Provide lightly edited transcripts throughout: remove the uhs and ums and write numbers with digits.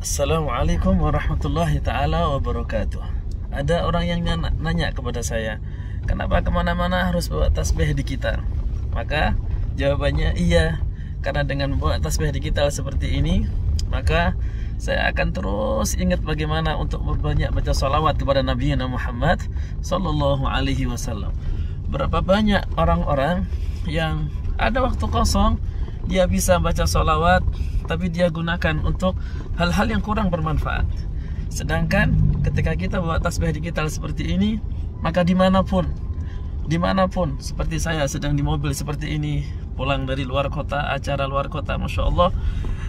Assalamualaikum warahmatullahi ta'ala wabarakatuh. Ada orang yang nanya kepada saya, kenapa kemana-mana harus bawa tasbih digital? Maka jawabannya iya, karena dengan bawa tasbih digital seperti ini, maka saya akan terus ingat bagaimana untuk memperbanyak baca sholawat kepada Nabi Muhammad Sallallahu Alaihi Wasallam. Berapa banyak orang-orang yang ada waktu kosong, dia bisa baca sholawat, tapi dia gunakan untuk hal-hal yang kurang bermanfaat. Sedangkan ketika kita bawa tasbih digital seperti ini, maka dimanapun, seperti saya sedang di mobil seperti ini, pulang dari luar kota, acara luar kota, Masya Allah,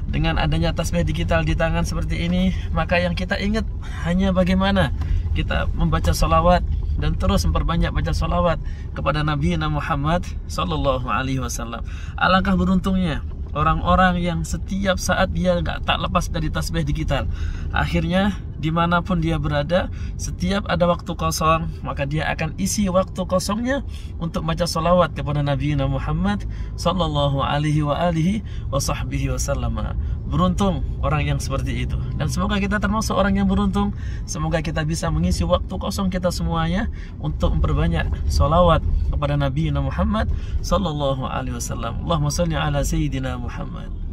dengan adanya tasbih digital di tangan seperti ini, maka yang kita ingat hanya bagaimana kita membaca sholawat dan terus memperbanyak baca sholawat kepada Nabi Muhammad Sallallahu Alaihi Wasallam. Alangkah beruntungnya orang-orang yang setiap saat dia tak lepas dari tasbih digital. Akhirnya dimanapun dia berada, setiap ada waktu kosong, maka dia akan isi waktu kosongnya untuk baca sholawat kepada Nabi Muhammad Sallallahu Alaihi Wasallam. Beruntung orang yang seperti itu. Dan semoga kita termasuk orang yang beruntung. Semoga kita bisa mengisi waktu kosong kita semuanya untuk memperbanyak sholawat kepada Nabi Muhammad Sallallahu Alaihi Wasallam. Allahumma salli ala Sayyidina Muhammad.